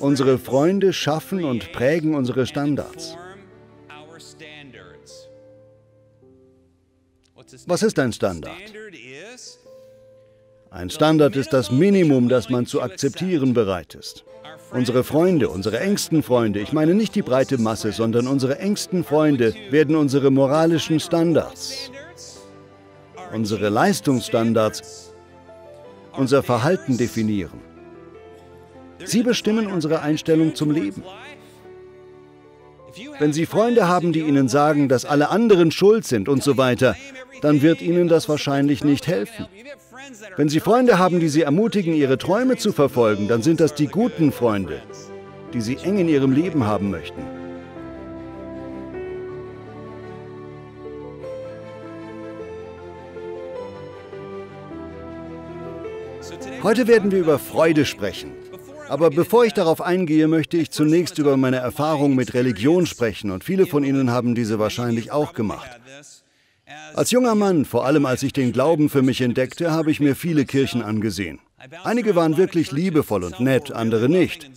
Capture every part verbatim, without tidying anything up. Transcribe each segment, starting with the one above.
Unsere Freunde schaffen und prägen unsere Standards. Was ist ein Standard? Ein Standard ist das Minimum, das man zu akzeptieren bereit ist. Unsere Freunde, unsere engsten Freunde, ich meine nicht die breite Masse, sondern unsere engsten Freunde werden unsere moralischen Standards, unsere Leistungsstandards, unser Verhalten definieren. Sie bestimmen unsere Einstellung zum Leben. Wenn Sie Freunde haben, die Ihnen sagen, dass alle anderen schuld sind und so weiter, dann wird Ihnen das wahrscheinlich nicht helfen. Wenn Sie Freunde haben, die Sie ermutigen, Ihre Träume zu verfolgen, dann sind das die guten Freunde, die Sie eng in Ihrem Leben haben möchten. Heute werden wir über Freude sprechen. Aber bevor ich darauf eingehe, möchte ich zunächst über meine Erfahrung mit Religion sprechen, und viele von Ihnen haben diese wahrscheinlich auch gemacht. Als junger Mann, vor allem als ich den Glauben für mich entdeckte, habe ich mir viele Kirchen angesehen. Einige waren wirklich liebevoll und nett, andere nicht.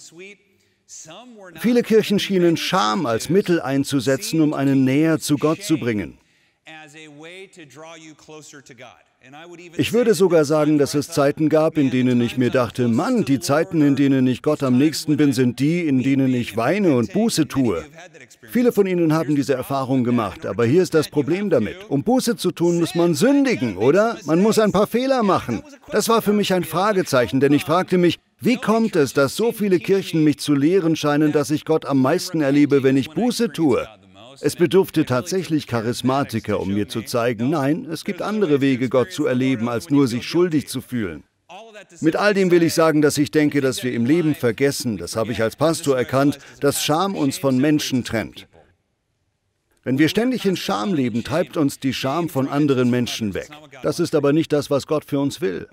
Viele Kirchen schienen Scham als Mittel einzusetzen, um einen näher zu Gott zu bringen. Ich würde sogar sagen, dass es Zeiten gab, in denen ich mir dachte, Mann, die Zeiten, in denen ich Gott am nächsten bin, sind die, in denen ich weine und Buße tue. Viele von Ihnen haben diese Erfahrung gemacht, aber hier ist das Problem damit. Um Buße zu tun, muss man sündigen, oder? Man muss ein paar Fehler machen. Das war für mich ein Fragezeichen, denn ich fragte mich, wie kommt es, dass so viele Kirchen mich zu lehren scheinen, dass ich Gott am meisten erlebe, wenn ich Buße tue? Es bedurfte tatsächlich Charismatiker, um mir zu zeigen, nein, es gibt andere Wege, Gott zu erleben, als nur sich schuldig zu fühlen. Mit all dem will ich sagen, dass ich denke, dass wir im Leben vergessen, das habe ich als Pastor erkannt, dass Scham uns von Menschen trennt. Wenn wir ständig in Scham leben, treibt uns die Scham von anderen Menschen weg. Das ist aber nicht das, was Gott für uns will.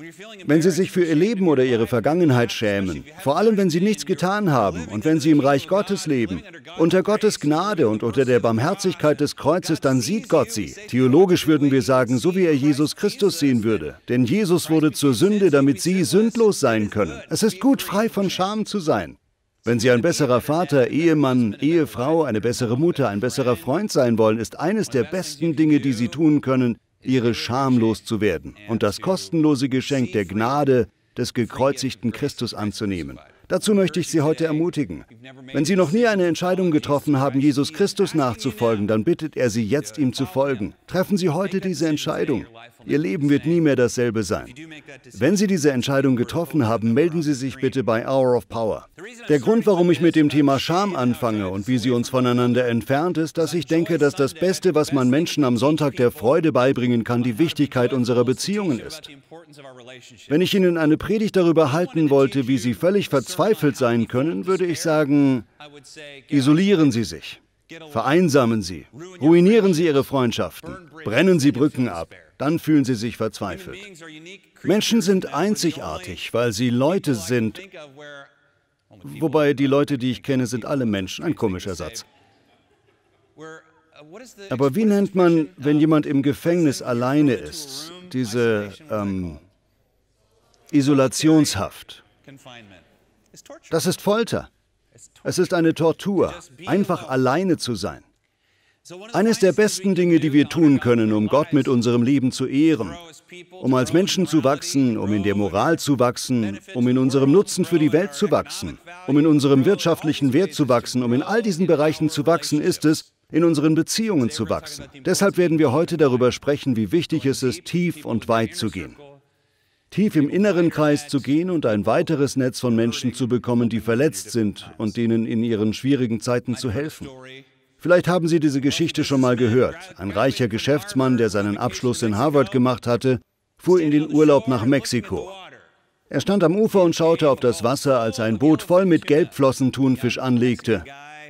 Wenn Sie sich für Ihr Leben oder Ihre Vergangenheit schämen, vor allem wenn Sie nichts getan haben und wenn Sie im Reich Gottes leben, unter Gottes Gnade und unter der Barmherzigkeit des Kreuzes, dann sieht Gott Sie. Theologisch würden wir sagen, so wie er Jesus Christus sehen würde. Denn Jesus wurde zur Sünde, damit Sie sündlos sein können. Es ist gut, frei von Scham zu sein. Wenn Sie ein besserer Vater, Ehemann, Ehefrau, eine bessere Mutter, ein besserer Freund sein wollen, ist eines der besten Dinge, die Sie tun können, Ihre Scham loszuwerden und das kostenlose Geschenk der Gnade des gekreuzigten Christus anzunehmen. Dazu möchte ich Sie heute ermutigen. Wenn Sie noch nie eine Entscheidung getroffen haben, Jesus Christus nachzufolgen, dann bittet er Sie jetzt, ihm zu folgen. Treffen Sie heute diese Entscheidung. Ihr Leben wird nie mehr dasselbe sein. Wenn Sie diese Entscheidung getroffen haben, melden Sie sich bitte bei Hour of Power. Der Grund, warum ich mit dem Thema Scham anfange und wie sie uns voneinander entfernt, ist, dass ich denke, dass das Beste, was man Menschen am Sonntag der Freude beibringen kann, die Wichtigkeit unserer Beziehungen ist. Wenn ich Ihnen eine Predigt darüber halten wollte, wie Sie völlig verzweifelt verzweifelt sein können, würde ich sagen, isolieren Sie sich, vereinsamen Sie, ruinieren Sie Ihre Freundschaften, brennen Sie Brücken ab, dann fühlen Sie sich verzweifelt. Menschen sind einzigartig, weil sie Leute sind, wobei die Leute, die ich kenne, sind alle Menschen, ein komischer Satz. Aber wie nennt man, wenn jemand im Gefängnis alleine ist, diese ähm, Isolationshaft? Das ist Folter. Es ist eine Tortur, einfach alleine zu sein. Eines der besten Dinge, die wir tun können, um Gott mit unserem Leben zu ehren, um als Menschen zu wachsen, um in der Moral zu wachsen, um in unserem Nutzen für die Welt zu wachsen, um in unserem wirtschaftlichen Wert zu wachsen, um in all diesen Bereichen zu wachsen, ist es, in unseren Beziehungen zu wachsen. Deshalb werden wir heute darüber sprechen, wie wichtig es ist, tief und weit zu gehen. Tief im inneren Kreis zu gehen und ein weiteres Netz von Menschen zu bekommen, die verletzt sind und denen in ihren schwierigen Zeiten zu helfen. Vielleicht haben Sie diese Geschichte schon mal gehört. Ein reicher Geschäftsmann, der seinen Abschluss in Harvard gemacht hatte, fuhr in den Urlaub nach Mexiko. Er stand am Ufer und schaute auf das Wasser, als ein Boot voll mit Gelbflossen-Thunfisch anlegte.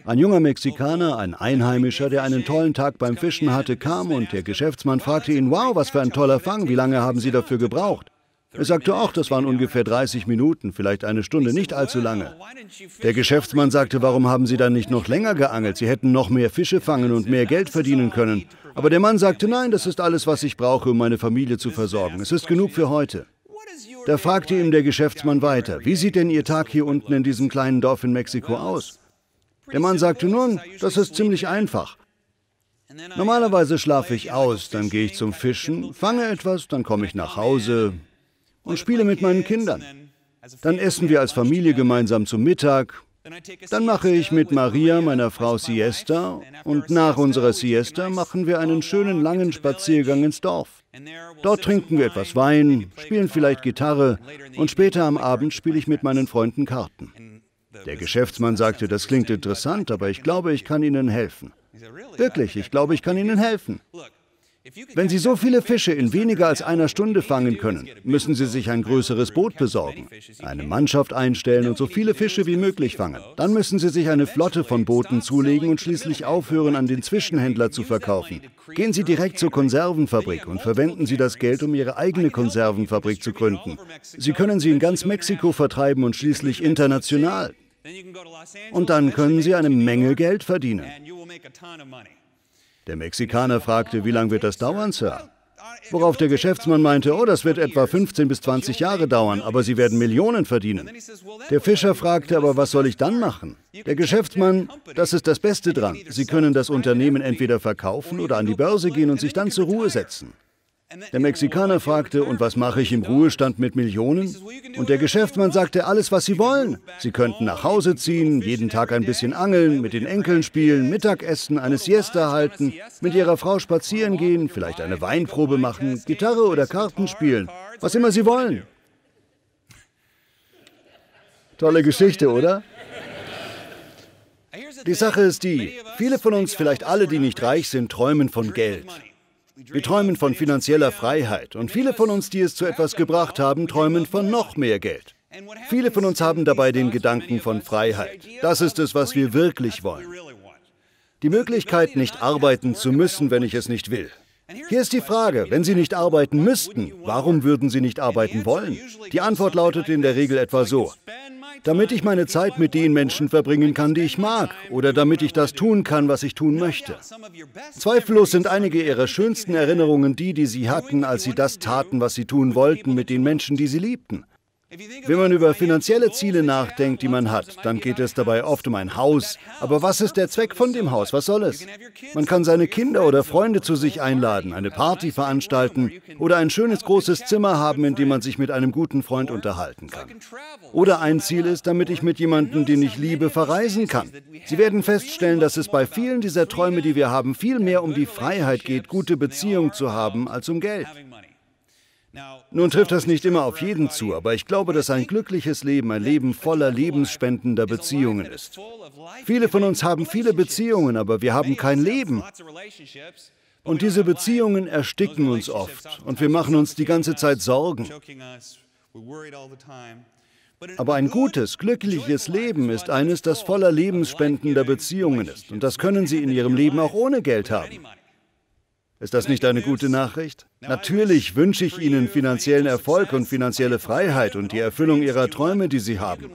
Ein junger Mexikaner, ein Einheimischer, der einen tollen Tag beim Fischen hatte, kam und der Geschäftsmann fragte ihn, wow, was für ein toller Fang, wie lange haben Sie dafür gebraucht? Er sagte auch, das waren ungefähr dreißig Minuten, vielleicht eine Stunde, nicht allzu lange. Der Geschäftsmann sagte, warum haben Sie dann nicht noch länger geangelt? Sie hätten noch mehr Fische fangen und mehr Geld verdienen können. Aber der Mann sagte, nein, das ist alles, was ich brauche, um meine Familie zu versorgen. Es ist genug für heute. Da fragte ihm der Geschäftsmann weiter, wie sieht denn Ihr Tag hier unten in diesem kleinen Dorf in Mexiko aus? Der Mann sagte, nun, das ist ziemlich einfach. Normalerweise schlafe ich aus, dann gehe ich zum Fischen, fange etwas, dann komme ich nach Hause und spiele mit meinen Kindern. Dann essen wir als Familie gemeinsam zu Mittag. Dann mache ich mit Maria, meiner Frau, Siesta, und nach unserer Siesta machen wir einen schönen langen Spaziergang ins Dorf. Dort trinken wir etwas Wein, spielen vielleicht Gitarre und später am Abend spiele ich mit meinen Freunden Karten. Der Geschäftsmann sagte, das klingt interessant, aber ich glaube, ich kann Ihnen helfen. Wirklich, ich glaube, ich kann Ihnen helfen. Wenn Sie so viele Fische in weniger als einer Stunde fangen können, müssen Sie sich ein größeres Boot besorgen, eine Mannschaft einstellen und so viele Fische wie möglich fangen. Dann müssen Sie sich eine Flotte von Booten zulegen und schließlich aufhören, an den Zwischenhändler zu verkaufen. Gehen Sie direkt zur Konservenfabrik und verwenden Sie das Geld, um Ihre eigene Konservenfabrik zu gründen. Sie können sie in ganz Mexiko vertreiben und schließlich international. Und dann können Sie eine Menge Geld verdienen. Der Mexikaner fragte, wie lange wird das dauern, Sir? Worauf der Geschäftsmann meinte, oh, das wird etwa fünfzehn bis zwanzig Jahre dauern, aber Sie werden Millionen verdienen. Der Fischer fragte, aber was soll ich dann machen? Der Geschäftsmann, das ist das Beste dran. Sie können das Unternehmen entweder verkaufen oder an die Börse gehen und sich dann zur Ruhe setzen. Der Mexikaner fragte, und was mache ich im Ruhestand mit Millionen? Und der Geschäftsmann sagte, alles, was Sie wollen. Sie könnten nach Hause ziehen, jeden Tag ein bisschen angeln, mit den Enkeln spielen, Mittagessen, eine Siesta halten, mit Ihrer Frau spazieren gehen, vielleicht eine Weinprobe machen, Gitarre oder Karten spielen, was immer Sie wollen. Tolle Geschichte, oder? Die Sache ist die, viele von uns, vielleicht alle, die nicht reich sind, träumen von Geld. Wir träumen von finanzieller Freiheit und viele von uns, die es zu etwas gebracht haben, träumen von noch mehr Geld. Viele von uns haben dabei den Gedanken von Freiheit. Das ist es, was wir wirklich wollen. Die Möglichkeit, nicht arbeiten zu müssen, wenn ich es nicht will. Hier ist die Frage, wenn Sie nicht arbeiten müssten, warum würden Sie nicht arbeiten wollen? Die Antwort lautet in der Regel etwa so: Damit ich meine Zeit mit den Menschen verbringen kann, die ich mag, oder damit ich das tun kann, was ich tun möchte. Zweifellos sind einige Ihrer schönsten Erinnerungen die, die Sie hatten, als Sie das taten, was Sie tun wollten, mit den Menschen, die Sie liebten. Wenn man über finanzielle Ziele nachdenkt, die man hat, dann geht es dabei oft um ein Haus. Aber was ist der Zweck von dem Haus? Was soll es? Man kann seine Kinder oder Freunde zu sich einladen, eine Party veranstalten oder ein schönes großes Zimmer haben, in dem man sich mit einem guten Freund unterhalten kann. Oder ein Ziel ist, damit ich mit jemandem, den ich liebe, verreisen kann. Sie werden feststellen, dass es bei vielen dieser Träume, die wir haben, viel mehr um die Freiheit geht, gute Beziehungen zu haben, als um Geld. Nun trifft das nicht immer auf jeden zu, aber ich glaube, dass ein glückliches Leben ein Leben voller lebensspendender Beziehungen ist. Viele von uns haben viele Beziehungen, aber wir haben kein Leben. Und diese Beziehungen ersticken uns oft und wir machen uns die ganze Zeit Sorgen. Aber ein gutes, glückliches Leben ist eines, das voller lebensspendender Beziehungen ist. Und das können Sie in Ihrem Leben auch ohne Geld haben. Ist das nicht eine gute Nachricht? Natürlich wünsche ich Ihnen finanziellen Erfolg und finanzielle Freiheit und die Erfüllung Ihrer Träume, die Sie haben.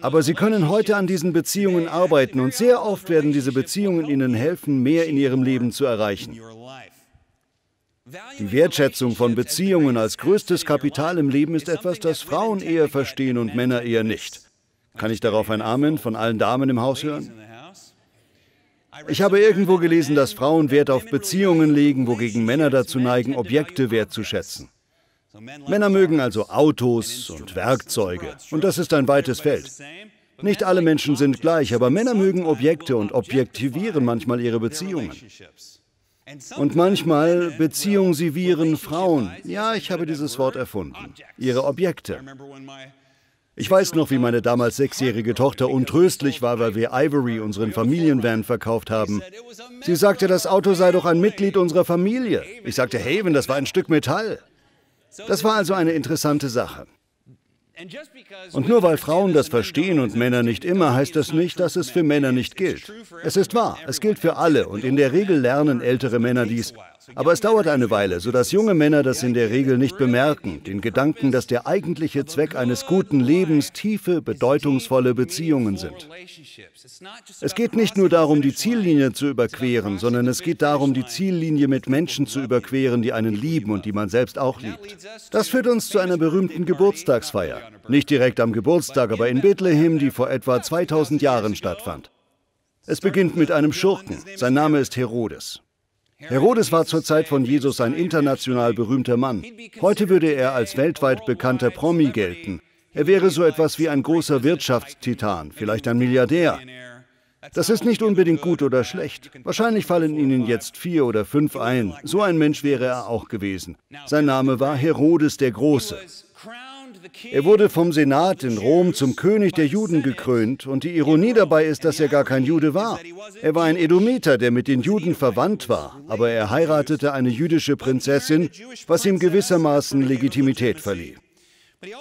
Aber Sie können heute an diesen Beziehungen arbeiten und sehr oft werden diese Beziehungen Ihnen helfen, mehr in Ihrem Leben zu erreichen. Die Wertschätzung von Beziehungen als größtes Kapital im Leben ist etwas, das Frauen eher verstehen und Männer eher nicht. Kann ich darauf ein Amen von allen Damen im Haus hören? Ich habe irgendwo gelesen, dass Frauen Wert auf Beziehungen legen, wogegen Männer dazu neigen, Objekte wertzuschätzen. Männer mögen also Autos und Werkzeuge. Und das ist ein weites Feld. Nicht alle Menschen sind gleich, aber Männer mögen Objekte und objektivieren manchmal ihre Beziehungen. Und manchmal beziehungsivieren Frauen, ja, ich habe dieses Wort erfunden, ihre Objekte. Ich weiß noch, wie meine damals sechsjährige Tochter untröstlich war, weil wir Ivory, unseren Familienvan, verkauft haben. Sie sagte, das Auto sei doch ein Mitglied unserer Familie. Ich sagte, Haven, das war ein Stück Metall. Das war also eine interessante Sache. Und nur weil Frauen das verstehen und Männer nicht immer, heißt das nicht, dass es für Männer nicht gilt. Es ist wahr, es gilt für alle und in der Regel lernen ältere Männer dies. Aber es dauert eine Weile, sodass junge Männer das in der Regel nicht bemerken, den Gedanken, dass der eigentliche Zweck eines guten Lebens tiefe, bedeutungsvolle Beziehungen sind. Es geht nicht nur darum, die Ziellinie zu überqueren, sondern es geht darum, die Ziellinie mit Menschen zu überqueren, die einen lieben und die man selbst auch liebt. Das führt uns zu einer berühmten Geburtstagsfeier. Nicht direkt am Geburtstag, aber in Bethlehem, die vor etwa zweitausend Jahren stattfand. Es beginnt mit einem Schurken. Sein Name ist Herodes. Herodes war zur Zeit von Jesus ein international berühmter Mann. Heute würde er als weltweit bekannter Promi gelten. Er wäre so etwas wie ein großer Wirtschaftstitan, vielleicht ein Milliardär. Das ist nicht unbedingt gut oder schlecht. Wahrscheinlich fallen Ihnen jetzt vier oder fünf ein. So ein Mensch wäre er auch gewesen. Sein Name war Herodes der Große. Er wurde vom Senat in Rom zum König der Juden gekrönt und die Ironie dabei ist, dass er gar kein Jude war. Er war ein Edomiter, der mit den Juden verwandt war, aber er heiratete eine jüdische Prinzessin, was ihm gewissermaßen Legitimität verlieh.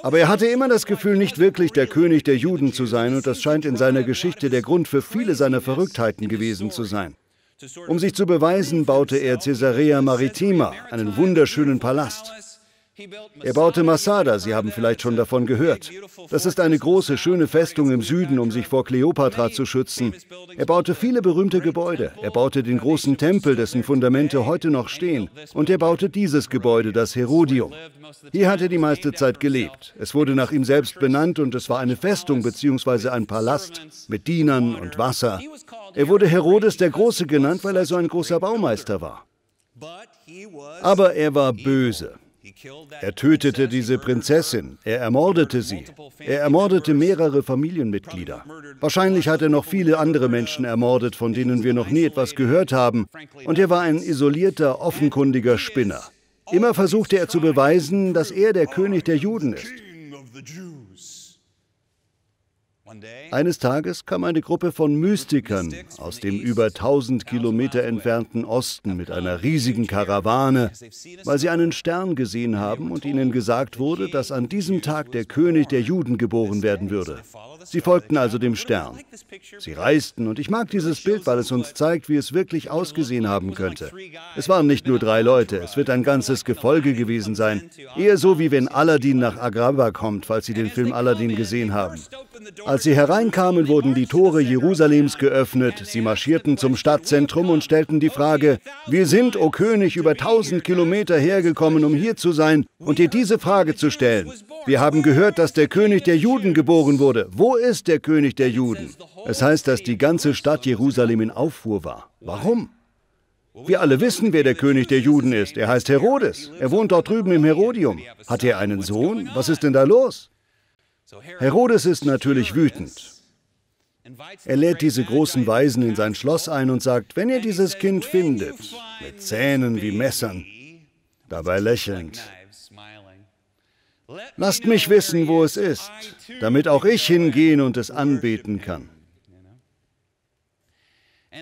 Aber er hatte immer das Gefühl, nicht wirklich der König der Juden zu sein und das scheint in seiner Geschichte der Grund für viele seiner Verrücktheiten gewesen zu sein. Um sich zu beweisen, baute er Caesarea Maritima, einen wunderschönen Palast. Er baute Masada, Sie haben vielleicht schon davon gehört. Das ist eine große, schöne Festung im Süden, um sich vor Kleopatra zu schützen. Er baute viele berühmte Gebäude. Er baute den großen Tempel, dessen Fundamente heute noch stehen. Und er baute dieses Gebäude, das Herodium. Hier hat er die meiste Zeit gelebt. Es wurde nach ihm selbst benannt und es war eine Festung bzw. ein Palast mit Dienern und Wasser. Er wurde Herodes der Große genannt, weil er so ein großer Baumeister war. Aber er war böse. Er tötete diese Prinzessin, er ermordete sie, er ermordete mehrere Familienmitglieder. Wahrscheinlich hat er noch viele andere Menschen ermordet, von denen wir noch nie etwas gehört haben. Und er war ein isolierter, offenkundiger Spinner. Immer versuchte er zu beweisen, dass er der König der Juden ist. Eines Tages kam eine Gruppe von Mystikern aus dem über tausend Kilometer entfernten Osten mit einer riesigen Karawane, weil sie einen Stern gesehen haben und ihnen gesagt wurde, dass an diesem Tag der König der Juden geboren werden würde. Sie folgten also dem Stern. Sie reisten und ich mag dieses Bild, weil es uns zeigt, wie es wirklich ausgesehen haben könnte. Es waren nicht nur drei Leute, es wird ein ganzes Gefolge gewesen sein. Eher so, wie wenn Aladdin nach Agrabah kommt, falls Sie den Film Aladdin gesehen haben. Als sie hereinkamen, wurden die Tore Jerusalems geöffnet. Sie marschierten zum Stadtzentrum und stellten die Frage, wir sind, o König, über tausend Kilometer hergekommen, um hier zu sein und dir diese Frage zu stellen. Wir haben gehört, dass der König der Juden geboren wurde. Wo ist der König der Juden? Es heißt, dass die ganze Stadt Jerusalem in Aufruhr war. Warum? Wir alle wissen, wer der König der Juden ist. Er heißt Herodes. Er wohnt dort drüben im Herodium. Hat er einen Sohn? Was ist denn da los? Herodes ist natürlich wütend. Er lädt diese großen Weisen in sein Schloss ein und sagt, wenn ihr dieses Kind findet, mit Zähnen wie Messern, dabei lächelnd, lasst mich wissen, wo es ist, damit auch ich hingehen und es anbeten kann.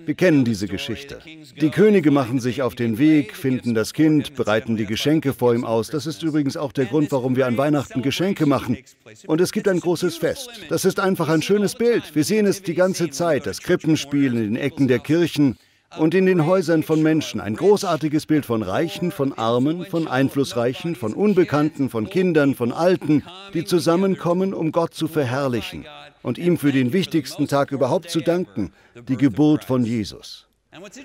Wir kennen diese Geschichte. Die Könige machen sich auf den Weg, finden das Kind, bereiten die Geschenke vor ihm aus. Das ist übrigens auch der Grund, warum wir an Weihnachten Geschenke machen. Und es gibt ein großes Fest. Das ist einfach ein schönes Bild. Wir sehen es die ganze Zeit, das Krippenspiel in den Ecken der Kirchen und in den Häusern von Menschen. Ein großartiges Bild von Reichen, von Armen, von Einflussreichen, von Unbekannten, von Kindern, von Alten, die zusammenkommen, um Gott zu verherrlichen und ihm für den wichtigsten Tag überhaupt zu danken, die Geburt von Jesus.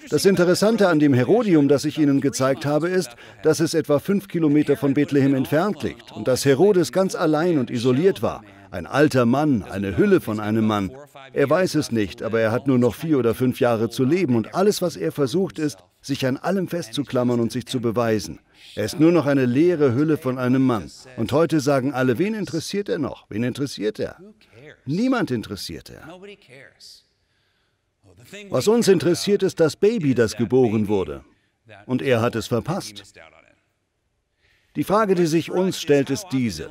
Das Interessante an dem Herodium, das ich Ihnen gezeigt habe, ist, dass es etwa fünf Kilometer von Bethlehem entfernt liegt und dass Herodes ganz allein und isoliert war. Ein alter Mann, eine Hülle von einem Mann. Er weiß es nicht, aber er hat nur noch vier oder fünf Jahre zu leben und alles, was er versucht, ist, sich an allem festzuklammern und sich zu beweisen. Er ist nur noch eine leere Hülle von einem Mann. Und heute sagen alle, wen interessiert er noch? Wen interessiert er? Niemand interessiert er. Was uns interessiert, ist das Baby, das geboren wurde. Und er hat es verpasst. Die Frage, die sich uns stellt, ist diese.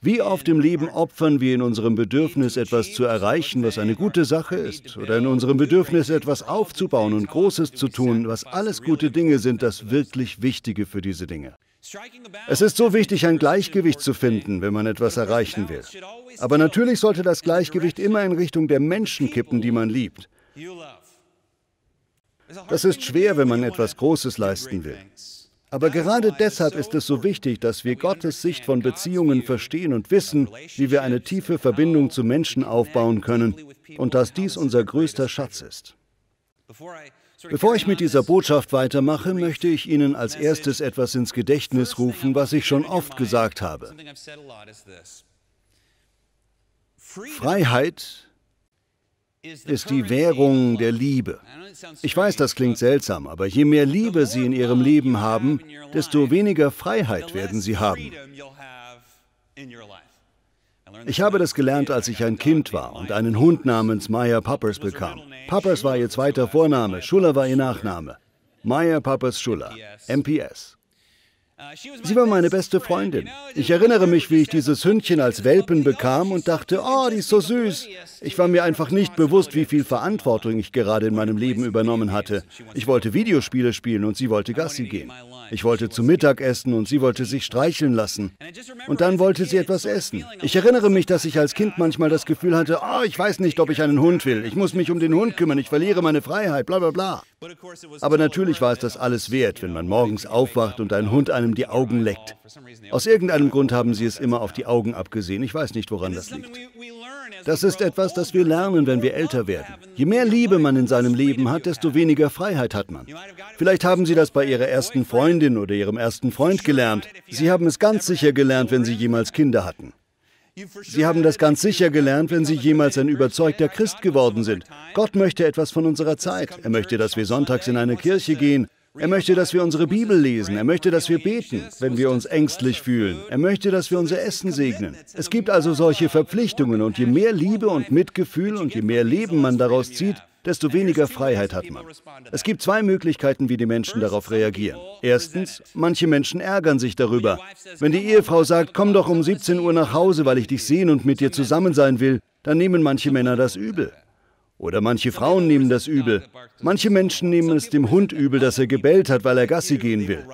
Wie oft im Leben opfern wir in unserem Bedürfnis, etwas zu erreichen, was eine gute Sache ist, oder in unserem Bedürfnis, etwas aufzubauen und Großes zu tun, was alles gute Dinge sind, das wirklich Wichtige für diese Dinge. Es ist so wichtig, ein Gleichgewicht zu finden, wenn man etwas erreichen will. Aber natürlich sollte das Gleichgewicht immer in Richtung der Menschen kippen, die man liebt. Das ist schwer, wenn man etwas Großes leisten will. Aber gerade deshalb ist es so wichtig, dass wir Gottes Sicht von Beziehungen verstehen und wissen, wie wir eine tiefe Verbindung zu Menschen aufbauen können und dass dies unser größter Schatz ist. Bevor ich mit dieser Botschaft weitermache, möchte ich Ihnen als erstes etwas ins Gedächtnis rufen, was ich schon oft gesagt habe. Freiheit ist die Währung der Liebe. Ich weiß, das klingt seltsam, aber je mehr Liebe Sie in Ihrem Leben haben, desto weniger Freiheit werden Sie haben. Ich habe das gelernt, als ich ein Kind war und einen Hund namens Maya Pappers bekam. Pappers war ihr zweiter Vorname, Schuller war ihr Nachname. Maya Pappers Schuller, M P S. Sie war meine beste Freundin. Ich erinnere mich, wie ich dieses Hündchen als Welpen bekam und dachte, oh, die ist so süß. Ich war mir einfach nicht bewusst, wie viel Verantwortung ich gerade in meinem Leben übernommen hatte. Ich wollte Videospiele spielen und sie wollte Gassi gehen. Ich wollte zu Mittag essen und sie wollte sich streicheln lassen. Und dann wollte sie etwas essen. Ich erinnere mich, dass ich als Kind manchmal das Gefühl hatte, oh, ich weiß nicht, ob ich einen Hund will. Ich muss mich um den Hund kümmern, ich verliere meine Freiheit, bla bla bla. Aber natürlich war es das alles wert, wenn man morgens aufwacht und ein Hund einem die Augen leckt. Aus irgendeinem Grund haben sie es immer auf die Augen abgesehen. Ich weiß nicht, woran das liegt. Das ist etwas, das wir lernen, wenn wir älter werden. Je mehr Liebe man in seinem Leben hat, desto weniger Freiheit hat man. Vielleicht haben Sie das bei Ihrer ersten Freundin oder Ihrem ersten Freund gelernt. Sie haben es ganz sicher gelernt, wenn Sie jemals Kinder hatten. Sie haben das ganz sicher gelernt, wenn Sie jemals ein überzeugter Christ geworden sind. Gott möchte etwas von unserer Zeit. Er möchte, dass wir sonntags in eine Kirche gehen. Er möchte, dass wir unsere Bibel lesen. Er möchte, dass wir beten, wenn wir uns ängstlich fühlen. Er möchte, dass wir unser Essen segnen. Es gibt also solche Verpflichtungen und je mehr Liebe und Mitgefühl und je mehr Leben man daraus zieht, desto weniger Freiheit hat man. Es gibt zwei Möglichkeiten, wie die Menschen darauf reagieren. Erstens, manche Menschen ärgern sich darüber. Wenn die Ehefrau sagt, komm doch um siebzehn Uhr nach Hause, weil ich dich sehen und mit dir zusammen sein will, dann nehmen manche Männer das übel. Oder manche Frauen nehmen das übel. Manche Menschen nehmen es dem Hund übel, dass er gebellt hat, weil er Gassi gehen will.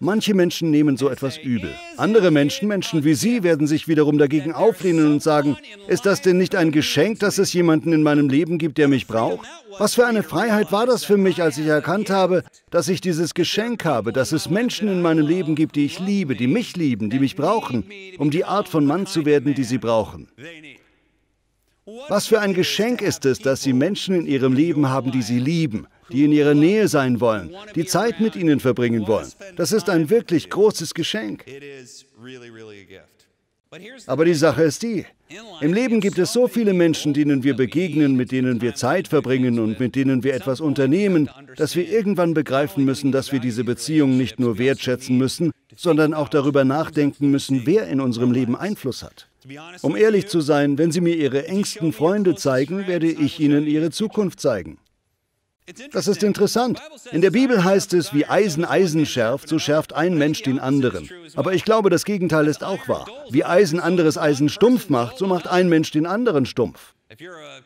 Manche Menschen nehmen so etwas übel. Andere Menschen, Menschen wie Sie, werden sich wiederum dagegen auflehnen und sagen, ist das denn nicht ein Geschenk, dass es jemanden in meinem Leben gibt, der mich braucht? Was für eine Freiheit war das für mich, als ich erkannt habe, dass ich dieses Geschenk habe, dass es Menschen in meinem Leben gibt, die ich liebe, die mich lieben, die mich brauchen, um die Art von Mann zu werden, die sie brauchen. Was für ein Geschenk ist es, dass Sie Menschen in Ihrem Leben haben, die Sie lieben, die in Ihrer Nähe sein wollen, die Zeit mit Ihnen verbringen wollen. Das ist ein wirklich großes Geschenk. Aber die Sache ist die, im Leben gibt es so viele Menschen, denen wir begegnen, mit denen wir Zeit verbringen und mit denen wir etwas unternehmen, dass wir irgendwann begreifen müssen, dass wir diese Beziehung nicht nur wertschätzen müssen, sondern auch darüber nachdenken müssen, wer in unserem Leben Einfluss hat. Um ehrlich zu sein, wenn Sie mir Ihre engsten Freunde zeigen, werde ich Ihnen Ihre Zukunft zeigen. Das ist interessant. In der Bibel heißt es, wie Eisen Eisen schärft, so schärft ein Mensch den anderen. Aber ich glaube, das Gegenteil ist auch wahr. Wie Eisen anderes Eisen stumpf macht, so macht ein Mensch den anderen stumpf.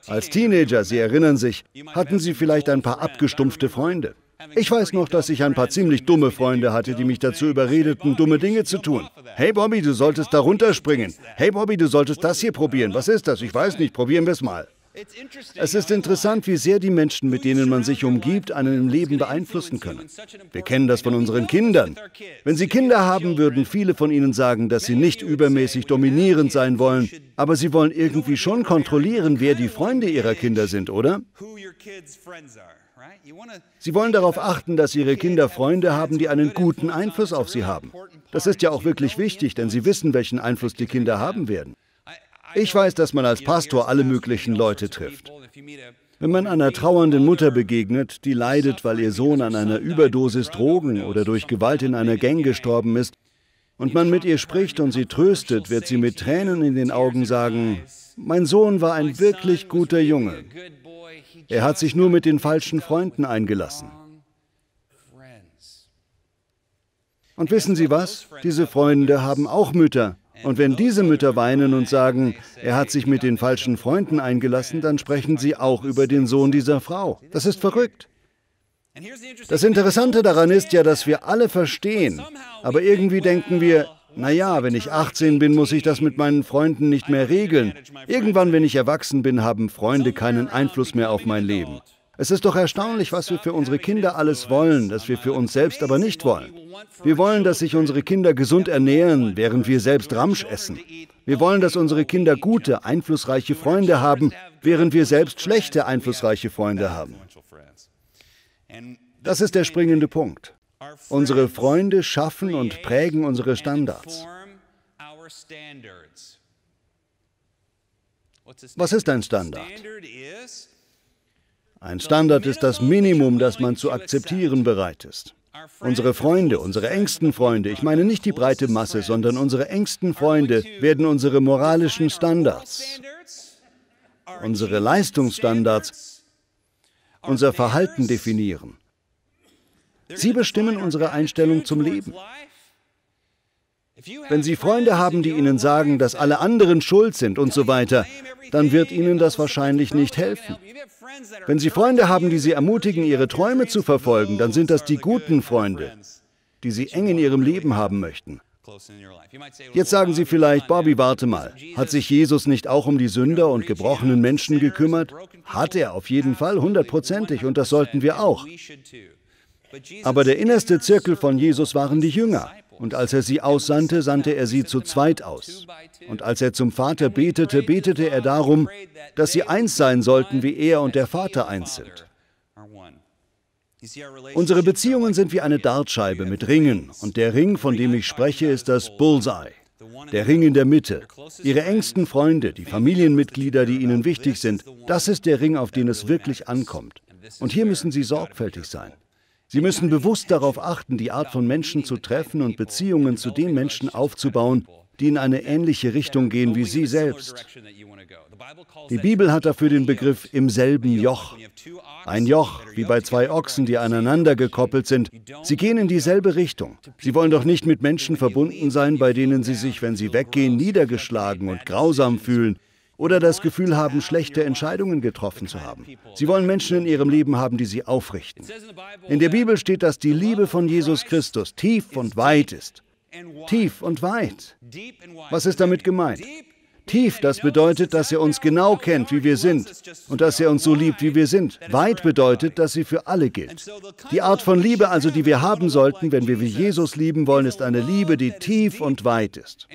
Als Teenager, Sie erinnern sich, hatten Sie vielleicht ein paar abgestumpfte Freunde. Ich weiß noch, dass ich ein paar ziemlich dumme Freunde hatte, die mich dazu überredeten, dumme Dinge zu tun. Hey Bobby, du solltest da runterspringen. Hey Bobby, du solltest das hier probieren. Was ist das? Ich weiß nicht, probieren wir es mal. Es ist interessant, wie sehr die Menschen, mit denen man sich umgibt, einen im Leben beeinflussen können. Wir kennen das von unseren Kindern. Wenn Sie Kinder haben, würden viele von Ihnen sagen, dass Sie nicht übermäßig dominierend sein wollen, aber Sie wollen irgendwie schon kontrollieren, wer die Freunde Ihrer Kinder sind, oder? Sie wollen darauf achten, dass Ihre Kinder Freunde haben, die einen guten Einfluss auf Sie haben. Das ist ja auch wirklich wichtig, denn Sie wissen, welchen Einfluss die Kinder haben werden. Ich weiß, dass man als Pastor alle möglichen Leute trifft. Wenn man einer trauernden Mutter begegnet, die leidet, weil ihr Sohn an einer Überdosis Drogen oder durch Gewalt in einer Gang gestorben ist, und man mit ihr spricht und sie tröstet, wird sie mit Tränen in den Augen sagen, mein Sohn war ein wirklich guter Junge. Er hat sich nur mit den falschen Freunden eingelassen. Und wissen Sie was? Diese Freunde haben auch Mütter. Und wenn diese Mütter weinen und sagen, er hat sich mit den falschen Freunden eingelassen, dann sprechen sie auch über den Sohn dieser Frau. Das ist verrückt. Das Interessante daran ist ja, dass wir alle verstehen, aber irgendwie denken wir, naja, wenn ich achtzehn bin, muss ich das mit meinen Freunden nicht mehr regeln. Irgendwann, wenn ich erwachsen bin, haben Freunde keinen Einfluss mehr auf mein Leben. Es ist doch erstaunlich, was wir für unsere Kinder alles wollen, das wir für uns selbst aber nicht wollen. Wir wollen, dass sich unsere Kinder gesund ernähren, während wir selbst Ramsch essen. Wir wollen, dass unsere Kinder gute, einflussreiche Freunde haben, während wir selbst schlechte, einflussreiche Freunde haben. Das ist der springende Punkt. Unsere Freunde schaffen und prägen unsere Standards. Was ist ein Standard? Ein Standard ist das Minimum, das man zu akzeptieren bereit ist. Unsere Freunde, unsere engsten Freunde, ich meine nicht die breite Masse, sondern unsere engsten Freunde werden unsere moralischen Standards, unsere Leistungsstandards, unser Verhalten definieren. Sie bestimmen unsere Einstellung zum Leben. Wenn Sie Freunde haben, die Ihnen sagen, dass alle anderen schuld sind und so weiter, dann wird Ihnen das wahrscheinlich nicht helfen. Wenn Sie Freunde haben, die Sie ermutigen, Ihre Träume zu verfolgen, dann sind das die guten Freunde, die Sie eng in Ihrem Leben haben möchten. Jetzt sagen Sie vielleicht, Bobby, warte mal, hat sich Jesus nicht auch um die Sünder und gebrochenen Menschen gekümmert? Hat er auf jeden Fall, hundertprozentig, und das sollten wir auch. Aber der innerste Zirkel von Jesus waren die Jünger. Und als er sie aussandte, sandte er sie zu zweit aus. Und als er zum Vater betete, betete er darum, dass sie eins sein sollten, wie er und der Vater eins sind. Unsere Beziehungen sind wie eine Dartscheibe mit Ringen. Und der Ring, von dem ich spreche, ist das Bullseye, der Ring in der Mitte. Ihre engsten Freunde, die Familienmitglieder, die Ihnen wichtig sind, das ist der Ring, auf den es wirklich ankommt. Und hier müssen Sie sorgfältig sein. Sie müssen bewusst darauf achten, die Art von Menschen zu treffen und Beziehungen zu den Menschen aufzubauen, die in eine ähnliche Richtung gehen wie Sie selbst. Die Bibel hat dafür den Begriff im selben Joch. Ein Joch, wie bei zwei Ochsen, die aneinander gekoppelt sind. Sie gehen in dieselbe Richtung. Sie wollen doch nicht mit Menschen verbunden sein, bei denen Sie sich, wenn Sie weggehen, niedergeschlagen und grausam fühlen. Oder das Gefühl haben, schlechte Entscheidungen getroffen zu haben. Sie wollen Menschen in ihrem Leben haben, die sie aufrichten. In der Bibel steht, dass die Liebe von Jesus Christus tief und weit ist. Tief und weit. Was ist damit gemeint? Tief, das bedeutet, dass er uns genau kennt, wie wir sind, und dass er uns so liebt, wie wir sind. Weit bedeutet, dass sie für alle gilt. Die Art von Liebe also, die wir haben sollten, wenn wir wie Jesus lieben wollen, ist eine Liebe, die tief und weit ist.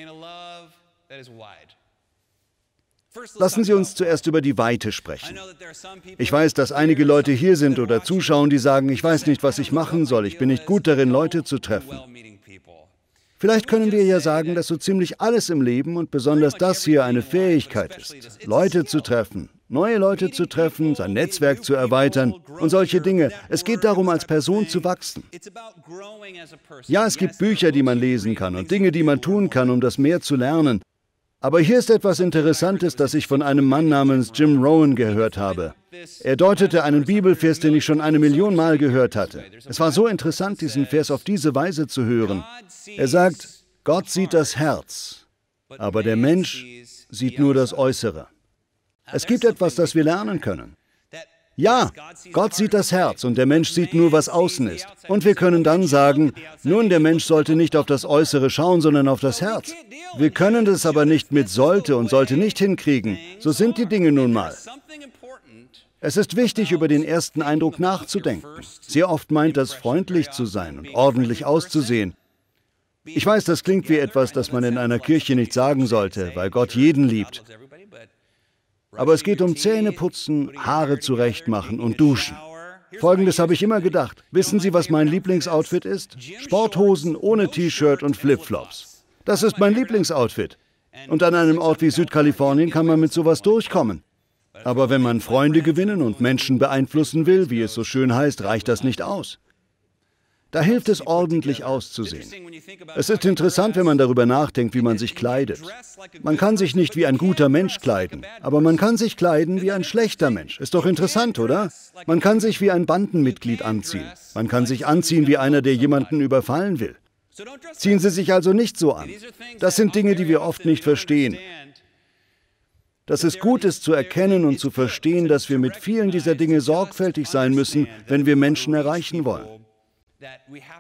Lassen Sie uns zuerst über die Weite sprechen. Ich weiß, dass einige Leute hier sind oder zuschauen, die sagen, ich weiß nicht, was ich machen soll, ich bin nicht gut darin, Leute zu treffen. Vielleicht können wir ja sagen, dass so ziemlich alles im Leben und besonders das hier eine Fähigkeit ist, Leute zu treffen, neue Leute zu treffen, sein Netzwerk zu erweitern und solche Dinge. Es geht darum, als Person zu wachsen. Ja, es gibt Bücher, die man lesen kann und Dinge, die man tun kann, um das mehr zu lernen. Aber hier ist etwas Interessantes, das ich von einem Mann namens Jim Rowan gehört habe. Er deutete einen Bibelvers, den ich schon eine Million Mal gehört hatte. Es war so interessant, diesen Vers auf diese Weise zu hören. Er sagt, Gott sieht das Herz, aber der Mensch sieht nur das Äußere. Es gibt etwas, das wir lernen können. Ja, Gott sieht das Herz und der Mensch sieht nur, was außen ist. Und wir können dann sagen, nun, der Mensch sollte nicht auf das Äußere schauen, sondern auf das Herz. Wir können das aber nicht mit sollte und sollte nicht hinkriegen. So sind die Dinge nun mal. Es ist wichtig, über den ersten Eindruck nachzudenken. Sehr oft meint das, freundlich zu sein und ordentlich auszusehen. Ich weiß, das klingt wie etwas, das man in einer Kirche nicht sagen sollte, weil Gott jeden liebt. Aber es geht um Zähne putzen, Haare zurechtmachen und duschen. Folgendes habe ich immer gedacht. Wissen Sie, was mein Lieblingsoutfit ist? Sporthosen ohne T-Shirt und Flipflops. Das ist mein Lieblingsoutfit. Und an einem Ort wie Südkalifornien kann man mit sowas durchkommen. Aber wenn man Freunde gewinnen und Menschen beeinflussen will, wie es so schön heißt, reicht das nicht aus. Da hilft es, ordentlich auszusehen. Es ist interessant, wenn man darüber nachdenkt, wie man sich kleidet. Man kann sich nicht wie ein guter Mensch kleiden, aber man kann sich kleiden wie ein schlechter Mensch. Ist doch interessant, oder? Man kann sich wie ein Bandenmitglied anziehen. Man kann sich anziehen wie einer, der jemanden überfallen will. Ziehen Sie sich also nicht so an. Das sind Dinge, die wir oft nicht verstehen. Dass es gut ist, zu erkennen und zu verstehen, dass wir mit vielen dieser Dinge sorgfältig sein müssen, wenn wir Menschen erreichen wollen.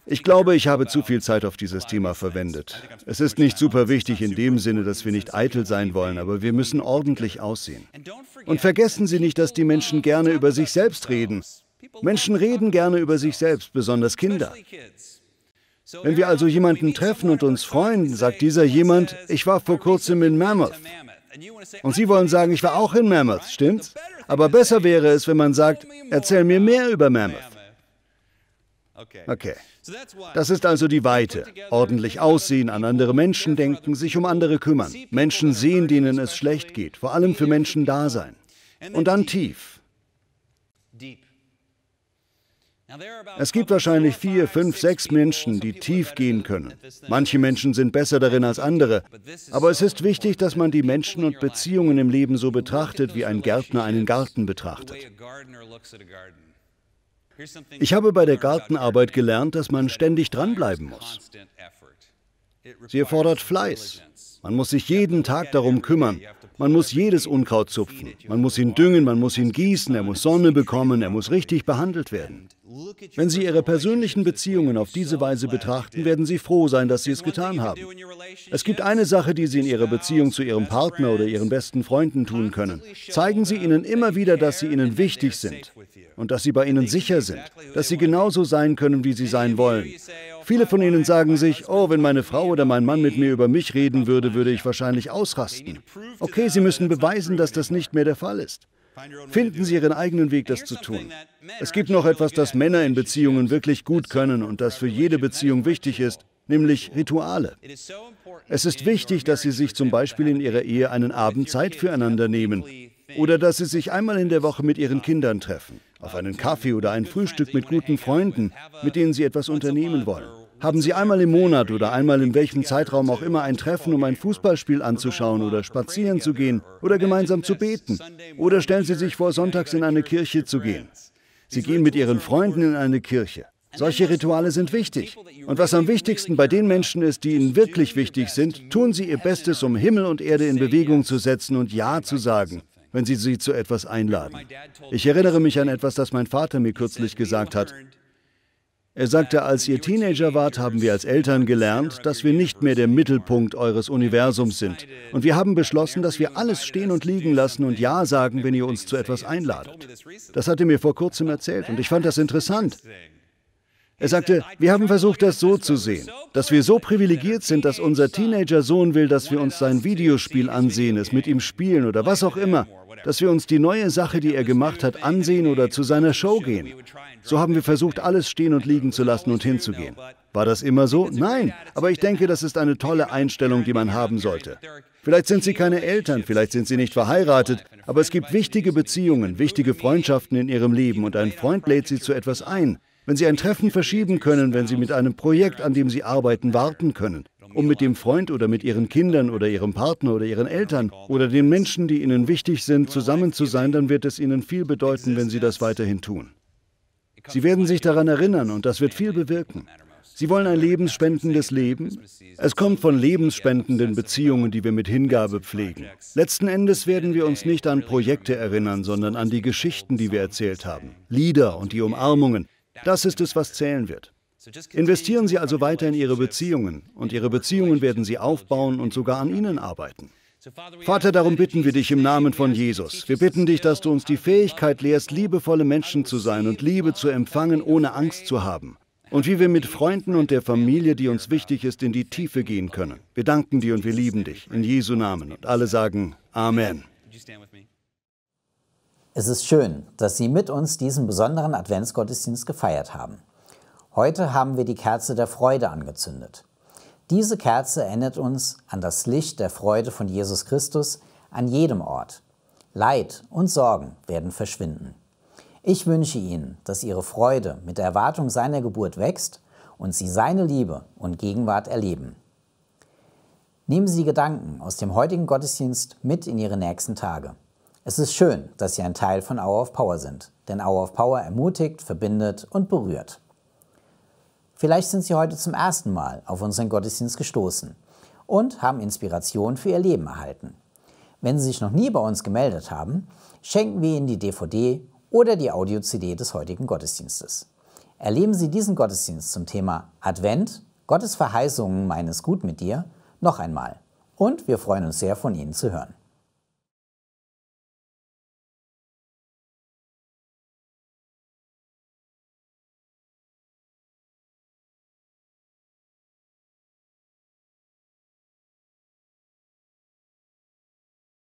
Ich glaube, ich habe zu viel Zeit auf dieses Thema verwendet. Es ist nicht super wichtig in dem Sinne, dass wir nicht eitel sein wollen, aber wir müssen ordentlich aussehen. Und vergessen Sie nicht, dass die Menschen gerne über sich selbst reden. Menschen reden gerne über sich selbst, besonders Kinder. Wenn wir also jemanden treffen und uns freuen, sagt dieser jemand, ich war vor kurzem in Mammoth. Und Sie wollen sagen, ich war auch in Mammoth, stimmt's? Aber besser wäre es, wenn man sagt, erzähl mir mehr über Mammoth. Okay. Das ist also die Weite. Ordentlich aussehen, an andere Menschen denken, sich um andere kümmern. Menschen sehen, denen es schlecht geht, vor allem für Menschen da sein. Und dann tief. Es gibt wahrscheinlich vier, fünf, sechs Menschen, die tief gehen können. Manche Menschen sind besser darin als andere. Aber es ist wichtig, dass man die Menschen und Beziehungen im Leben so betrachtet, wie ein Gärtner einen Garten betrachtet. Ich habe bei der Gartenarbeit gelernt, dass man ständig dranbleiben muss. Sie erfordert Fleiß. Man muss sich jeden Tag darum kümmern. Man muss jedes Unkraut zupfen. Man muss ihn düngen, man muss ihn gießen, er muss Sonne bekommen, er muss richtig behandelt werden. Wenn Sie Ihre persönlichen Beziehungen auf diese Weise betrachten, werden Sie froh sein, dass Sie es getan haben. Es gibt eine Sache, die Sie in Ihrer Beziehung zu Ihrem Partner oder Ihren besten Freunden tun können. Zeigen Sie ihnen immer wieder, dass Sie ihnen wichtig sind und dass Sie bei ihnen sicher sind, dass Sie genauso sein können, wie Sie sein wollen. Viele von Ihnen sagen sich, oh, wenn meine Frau oder mein Mann mit mir über mich reden würde, würde ich wahrscheinlich ausrasten. Okay, Sie müssen beweisen, dass das nicht mehr der Fall ist. Finden Sie Ihren eigenen Weg, das zu tun. Es gibt noch etwas, das Männer in Beziehungen wirklich gut können und das für jede Beziehung wichtig ist, nämlich Rituale. Es ist wichtig, dass Sie sich zum Beispiel in Ihrer Ehe einen Abend Zeit füreinander nehmen oder dass Sie sich einmal in der Woche mit Ihren Kindern treffen, auf einen Kaffee oder ein Frühstück mit guten Freunden, mit denen Sie etwas unternehmen wollen. Haben Sie einmal im Monat oder einmal in welchem Zeitraum auch immer ein Treffen, um ein Fußballspiel anzuschauen oder spazieren zu gehen oder gemeinsam zu beten? Oder stellen Sie sich vor, sonntags in eine Kirche zu gehen. Sie gehen mit Ihren Freunden in eine Kirche. Solche Rituale sind wichtig. Und was am wichtigsten bei den Menschen ist, die Ihnen wirklich wichtig sind, tun Sie Ihr Bestes, um Himmel und Erde in Bewegung zu setzen und Ja zu sagen, wenn Sie sie zu etwas einladen. Ich erinnere mich an etwas, das mein Vater mir kürzlich gesagt hat. Er sagte, als ihr Teenager wart, haben wir als Eltern gelernt, dass wir nicht mehr der Mittelpunkt eures Universums sind. Und wir haben beschlossen, dass wir alles stehen und liegen lassen und Ja sagen, wenn ihr uns zu etwas einladet. Das hat er mir vor kurzem erzählt und ich fand das interessant. Er sagte, wir haben versucht, das so zu sehen, dass wir so privilegiert sind, dass unser Teenager-Sohn will, dass wir uns sein Videospiel ansehen, es mit ihm spielen oder was auch immer, dass wir uns die neue Sache, die er gemacht hat, ansehen oder zu seiner Show gehen. So haben wir versucht, alles stehen und liegen zu lassen und hinzugehen. War das immer so? Nein, aber ich denke, das ist eine tolle Einstellung, die man haben sollte. Vielleicht sind Sie keine Eltern, vielleicht sind Sie nicht verheiratet, aber es gibt wichtige Beziehungen, wichtige Freundschaften in Ihrem Leben und ein Freund lädt Sie zu etwas ein. Wenn Sie ein Treffen verschieben können, wenn Sie mit einem Projekt, an dem Sie arbeiten, warten können, um mit dem Freund oder mit Ihren Kindern oder Ihrem Partner oder Ihren Eltern oder den Menschen, die Ihnen wichtig sind, zusammen zu sein, dann wird es Ihnen viel bedeuten, wenn Sie das weiterhin tun. Sie werden sich daran erinnern und das wird viel bewirken. Sie wollen ein lebensspendendes Leben? Es kommt von lebensspendenden Beziehungen, die wir mit Hingabe pflegen. Letzten Endes werden wir uns nicht an Projekte erinnern, sondern an die Geschichten, die wir erzählt haben, Lieder und die Umarmungen. Das ist es, was zählen wird. Investieren Sie also weiter in Ihre Beziehungen und Ihre Beziehungen werden Sie aufbauen und sogar an ihnen arbeiten. Vater, darum bitten wir dich im Namen von Jesus. Wir bitten dich, dass du uns die Fähigkeit lehrst, liebevolle Menschen zu sein und Liebe zu empfangen, ohne Angst zu haben. Und wie wir mit Freunden und der Familie, die uns wichtig ist, in die Tiefe gehen können. Wir danken dir und wir lieben dich. In Jesu Namen. Und alle sagen Amen. Es ist schön, dass Sie mit uns diesen besonderen Adventsgottesdienst gefeiert haben. Heute haben wir die Kerze der Freude angezündet. Diese Kerze erinnert uns an das Licht der Freude von Jesus Christus an jedem Ort. Leid und Sorgen werden verschwinden. Ich wünsche Ihnen, dass Ihre Freude mit der Erwartung seiner Geburt wächst und Sie seine Liebe und Gegenwart erleben. Nehmen Sie die Gedanken aus dem heutigen Gottesdienst mit in Ihre nächsten Tage. Es ist schön, dass Sie ein Teil von Hour of Power sind, denn Hour of Power ermutigt, verbindet und berührt. Vielleicht sind Sie heute zum ersten Mal auf unseren Gottesdienst gestoßen und haben Inspiration für Ihr Leben erhalten. Wenn Sie sich noch nie bei uns gemeldet haben, schenken wir Ihnen die D V D oder die Audio-C D des heutigen Gottesdienstes. erleben Sie diesen Gottesdienst zum Thema Advent, Gottes Verheißungen meinen es gut mit dir, noch einmal. Und wir freuen uns sehr, von Ihnen zu hören.